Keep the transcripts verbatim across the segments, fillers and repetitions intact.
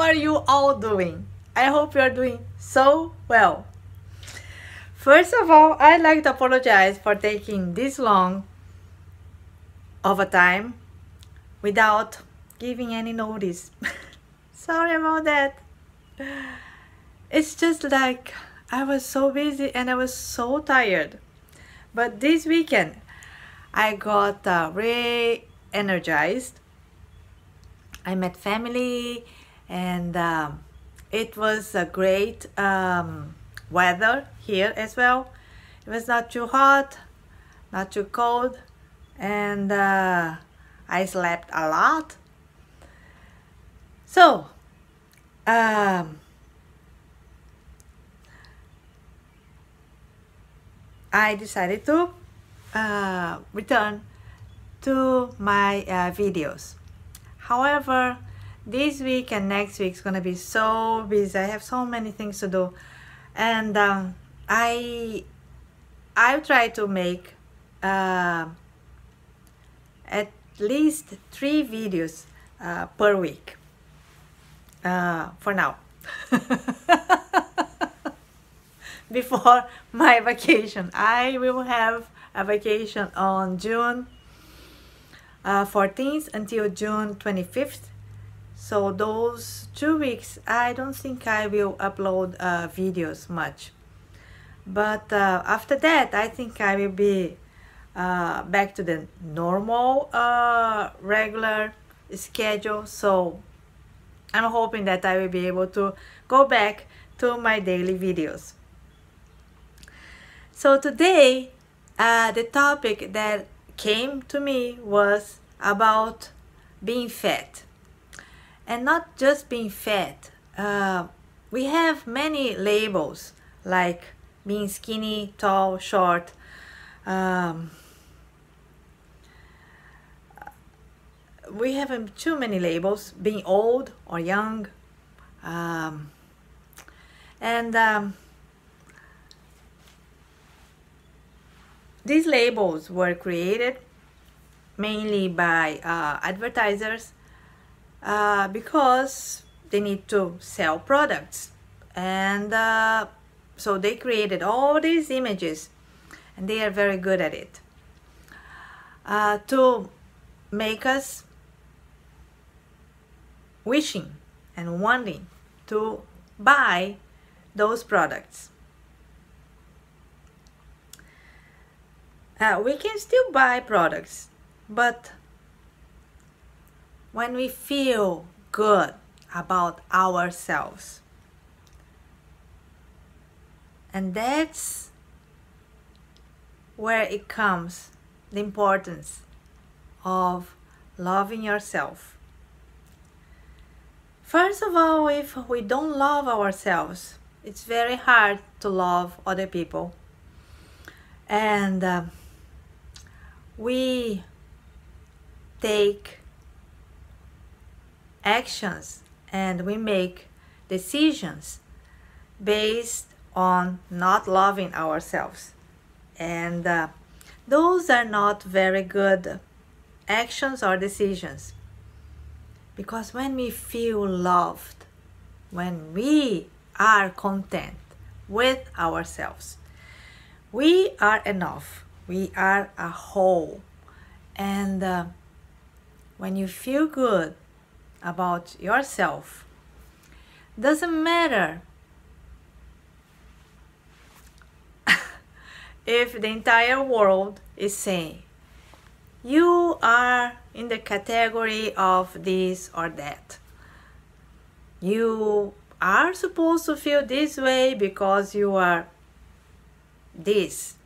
How are you all doing? I hope you are doing so well. First of all, I'd like to apologize for taking this long of a time without giving any notice. Sorry about that. It's just like I was so busy and I was so tired. But this weekend, I got uh, re-energized. I met family and uh, it was a great um, weather here as well. It was not too hot, not too cold, and uh, I slept a lot. So um, I decided to uh, return to my uh, videos. However, this week and next week is gonna be so busy. I have so many things to do, and um, I I've tried to make uh, at least three videos uh, per week. Uh, for now, before my vacation. I will have a vacation on June uh, fourteenth until June twenty-fifth, so those two weeks, I don't think I will upload uh, videos much, but uh, after that I think I will be uh, back to the normal uh, regular schedule. So I'm hoping that I will be able to go back to my daily videos. So today, uh, the topic that came to me was about being fat. And not just being fat. Uh, we have many labels, like being skinny, tall, short, um, we have um, too many labels, being old or young, um, and um, these labels were created mainly by uh, advertisers uh, because they need to sell products, and uh, so they created all these images, and they are very good at it uh, to make us wishing and wanting to buy those products. Uh, we can still buy products, but when we feel good about ourselves, and that's where it comes, the importance of loving yourself. First of all, if we don't love ourselves, it's very hard to love other people. And uh, we take actions and we make decisions based on not loving ourselves. And uh, those are not very good actions or decisions. Because when we feel loved, when we are content with ourselves, we are enough, we are a whole. And uh, when you feel good about yourself, doesn't matter if the entire world is saying, you are in the category of this or that. You are supposed to feel this way because you are this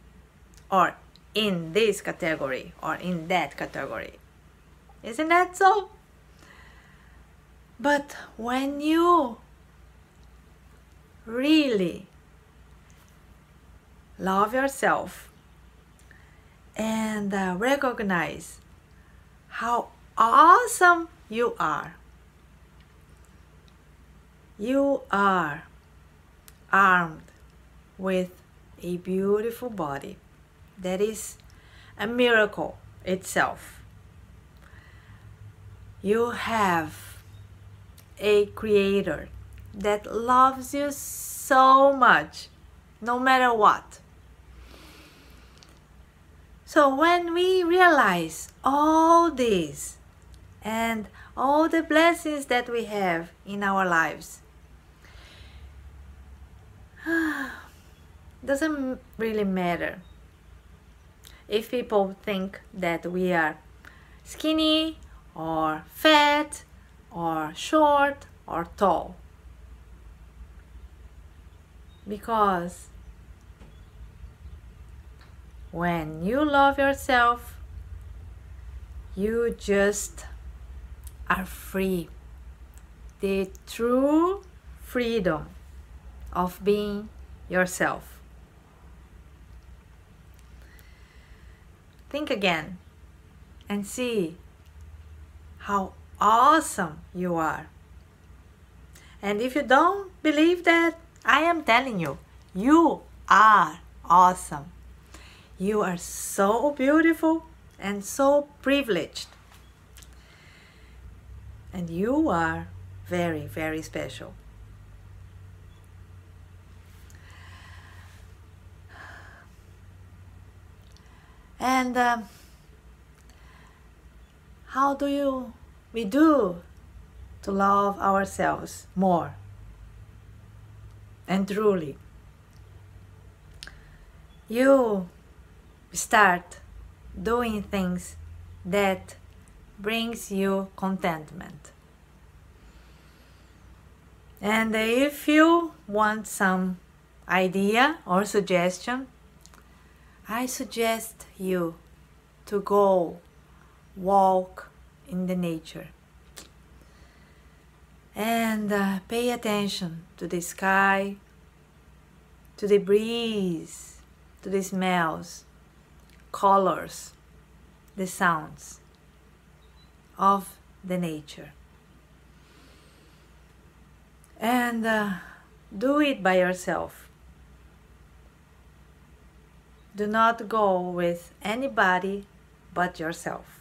or in this category or in that category. Isn't that so? But when you really love yourself and uh, recognize how awesome you are. You are armed with a beautiful body. That is a miracle itself. You have a creator that loves you so much, no matter what. So when we realize all this and all the blessings that we have in our lives, doesn't really matter if people think that we are skinny or fat or short or tall, because when you love yourself, you just are free. The true freedom of being yourself. Think again and see how awesome you are. And if you don't believe that, I am telling you, you are awesome. You are so beautiful and so privileged. And you are very, very special. And um, how do you, we do to love ourselves more and truly? You start doing things that brings you contentment. And if you want some idea or suggestion, I suggest you to go walk in the nature and uh, pay attention to the sky, to the breeze, to the smells, colors, the sounds of the nature. And uh, do it by yourself. Do not go with anybody but yourself.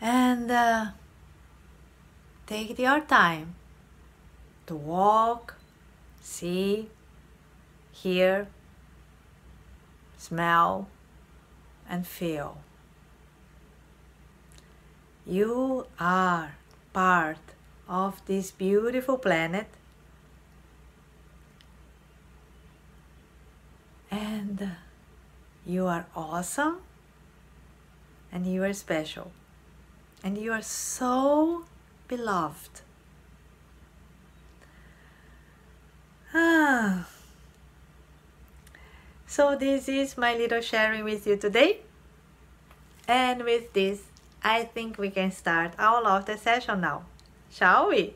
And uh, take your time to walk, see, hear, smell, and feel. You are part of this beautiful planet. And you are awesome, and you are special, and you are so beloved. Ah. So this is my little sharing with you today. And with this, I think we can start all of the session now, shall we?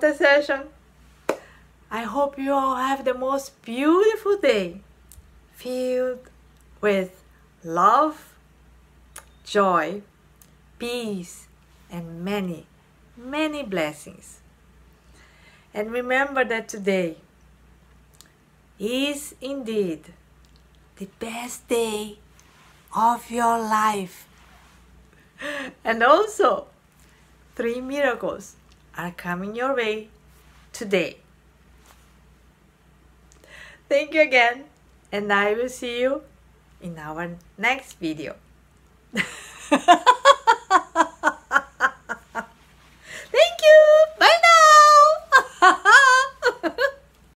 The session. I hope you all have the most beautiful day filled with love, joy, peace, and many, many blessings. And remember that today is indeed the best day of your life. And also, three miracles are coming your way today. Thank you again, and I will see you in our next video.